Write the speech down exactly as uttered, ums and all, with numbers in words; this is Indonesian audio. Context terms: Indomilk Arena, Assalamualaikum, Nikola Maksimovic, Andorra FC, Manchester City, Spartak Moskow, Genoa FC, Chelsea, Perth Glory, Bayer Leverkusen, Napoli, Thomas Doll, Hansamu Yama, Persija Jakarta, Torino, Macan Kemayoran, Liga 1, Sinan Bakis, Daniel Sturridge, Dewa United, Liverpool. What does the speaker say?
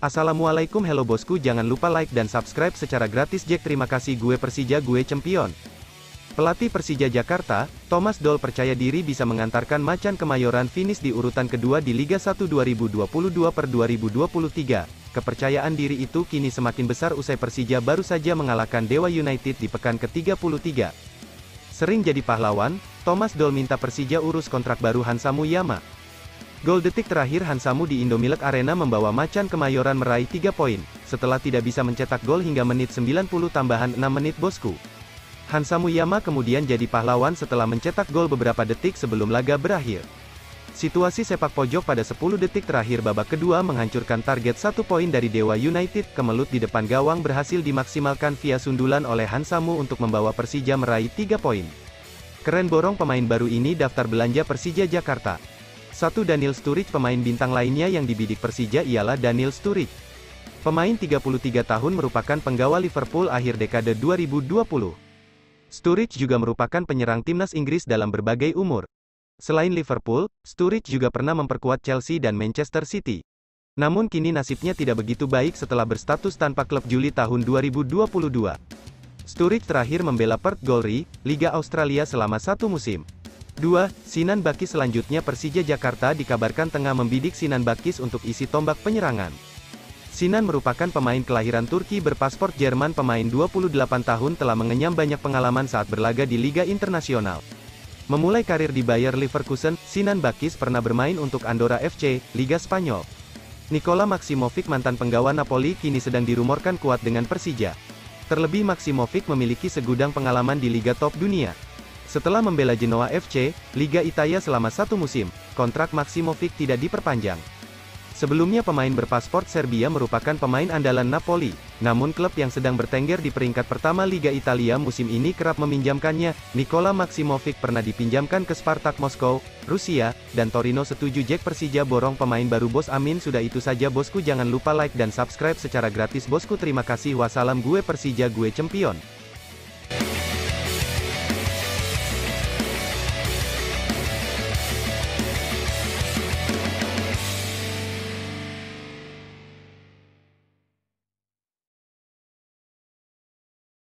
Assalamualaikum, hello bosku, jangan lupa like dan subscribe secara gratis Jack, terima kasih. Gue Persija, gue champion. Pelatih Persija Jakarta, Thomas Doll percaya diri bisa mengantarkan Macan Kemayoran finish di urutan kedua di Liga satu dua ribu dua puluh dua per dua ribu dua puluh tiga. Kepercayaan diri itu kini semakin besar usai Persija baru saja mengalahkan Dewa United di pekan ke tiga puluh tiga. Sering jadi pahlawan, Thomas Doll minta Persija urus kontrak baru Hansamu Yama. Gol detik terakhir Hansamu di Indomilk Arena membawa Macan Kemayoran meraih tiga poin, setelah tidak bisa mencetak gol hingga menit sembilan puluh tambahan enam menit bosku. Hansamu Yama kemudian jadi pahlawan setelah mencetak gol beberapa detik sebelum laga berakhir. Situasi sepak pojok pada sepuluh detik terakhir babak kedua menghancurkan target satu poin dari Dewa United, kemelut di depan gawang berhasil dimaksimalkan via sundulan oleh Hansamu untuk membawa Persija meraih tiga poin. Keren borong pemain baru ini daftar belanja Persija Jakarta. satu Daniel Sturridge. Pemain bintang lainnya yang dibidik Persija ialah Daniel Sturridge. Pemain tiga puluh tiga tahun merupakan penggawa Liverpool akhir dekade dua ribu dua puluh. Sturridge juga merupakan penyerang timnas Inggris dalam berbagai umur. Selain Liverpool, Sturridge juga pernah memperkuat Chelsea dan Manchester City. Namun kini nasibnya tidak begitu baik setelah berstatus tanpa klub Juli tahun dua ribu dua puluh dua. Sturridge terakhir membela Perth Glory, Liga Australia selama satu musim. dua Sinan Bakis. Selanjutnya Persija Jakarta dikabarkan tengah membidik Sinan Bakis untuk isi tombak penyerangan. Sinan merupakan pemain kelahiran Turki berpaspor Jerman. Pemain dua puluh delapan tahun telah mengenyam banyak pengalaman saat berlaga di liga internasional. Memulai karir di Bayer Leverkusen, Sinan Bakis pernah bermain untuk Andorra F C, Liga Spanyol. Nikola Maksimovic, mantan penggawa Napoli, kini sedang dirumorkan kuat dengan Persija. Terlebih Maksimovic memiliki segudang pengalaman di liga top dunia. Setelah membela Genoa F C, Liga Italia selama satu musim, kontrak Maksimovic tidak diperpanjang. Sebelumnya pemain berpaspor Serbia merupakan pemain andalan Napoli, namun klub yang sedang bertengger di peringkat pertama Liga Italia musim ini kerap meminjamkannya. Nikola Maksimovic pernah dipinjamkan ke Spartak Moskow, Rusia, dan Torino. Setuju Jack, Persija borong pemain baru bos, amin. Sudah itu saja bosku, jangan lupa like dan subscribe secara gratis bosku, terima kasih. Wassalam, gue Persija, gue champion.